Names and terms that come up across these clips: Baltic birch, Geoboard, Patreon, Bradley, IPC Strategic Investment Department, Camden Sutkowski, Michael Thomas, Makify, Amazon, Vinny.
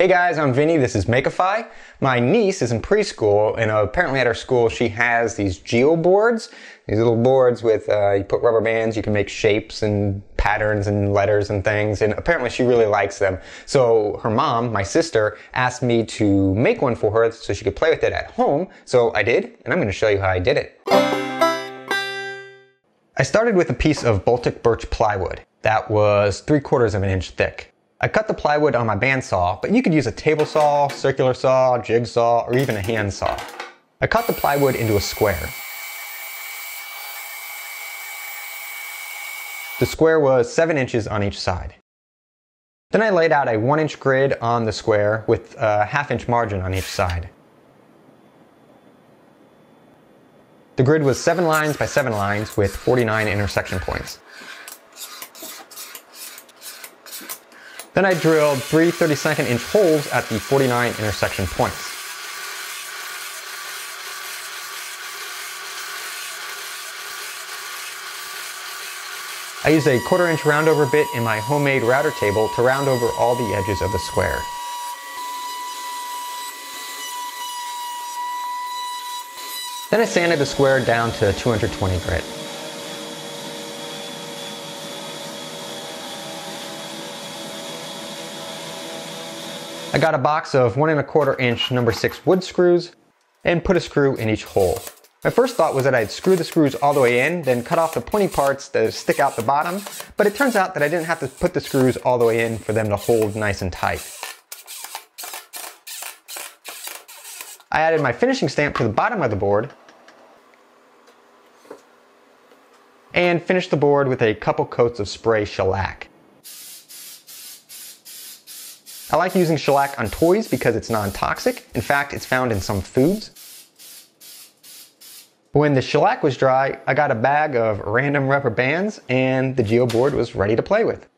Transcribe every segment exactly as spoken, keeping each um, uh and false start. Hey guys, I'm Vinny, this is Makify. My niece is in preschool, and apparently at her school she has these geoboards. These little boards with, uh, you put rubber bands, you can make shapes and patterns and letters and things, and apparently she really likes them. So her mom, my sister, asked me to make one for her so she could play with it at home, so I did, and I'm gonna show you how I did it. I started with a piece of Baltic birch plywood that was three quarters of an inch thick. I cut the plywood on my bandsaw, but you could use a table saw, circular saw, jigsaw, or even a hand saw. I cut the plywood into a square. The square was seven inches on each side. Then I laid out a one inch grid on the square with a half inch margin on each side. The grid was seven lines by seven lines with forty-nine intersection points. Then I drilled three thirty-second inch holes at the forty-nine intersection points. I used a quarter inch roundover bit in my homemade router table to round over all the edges of the square. Then I sanded the square down to two hundred twenty grit. I got a box of one and a quarter inch number six wood screws and put a screw in each hole. My first thought was that I'd screw the screws all the way in, then cut off the pointy parts that stick out the bottom, but it turns out that I didn't have to put the screws all the way in for them to hold nice and tight. I added my finishing stamp to the bottom of the board and finished the board with a couple coats of spray shellac. I like using shellac on toys because it's non-toxic. In fact, it's found in some foods. When the shellac was dry, I got a bag of random rubber bands and the geoboard was ready to play with.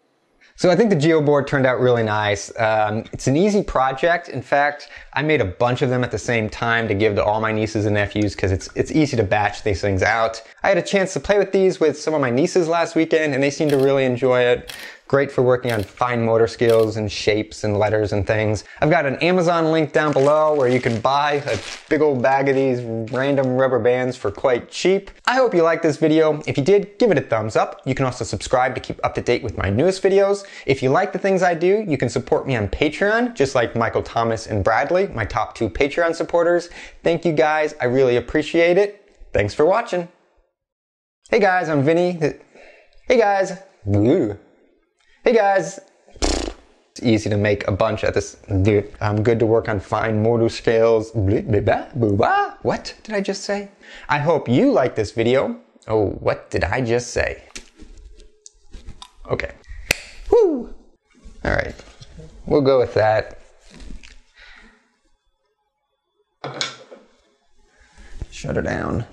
So I think the geoboard turned out really nice. Um, it's an easy project. In fact, I made a bunch of them at the same time to give to all my nieces and nephews because it's, it's easy to batch these things out. I had a chance to play with these with some of my nieces last weekend and they seemed to really enjoy it. Great for working on fine motor skills and shapes and letters and things. I've got an Amazon link down below where you can buy a big old bag of these random rubber bands for quite cheap. I hope you liked this video. If you did, give it a thumbs up. You can also subscribe to keep up to date with my newest videos. If you like the things I do, you can support me on Patreon, just like Michael Thomas and Bradley, my top two Patreon supporters. Thank you guys, I really appreciate it. Thanks for watching. Hey guys, I'm Vinny. Hey guys. Ooh. Hey guys, it's easy to make a bunch at this, dude. I'm good to work on fine motor scales. What did I just say? I hope you like this video. Oh, what did I just say? Okay. Woo! All right, we'll go with that. Shut her down.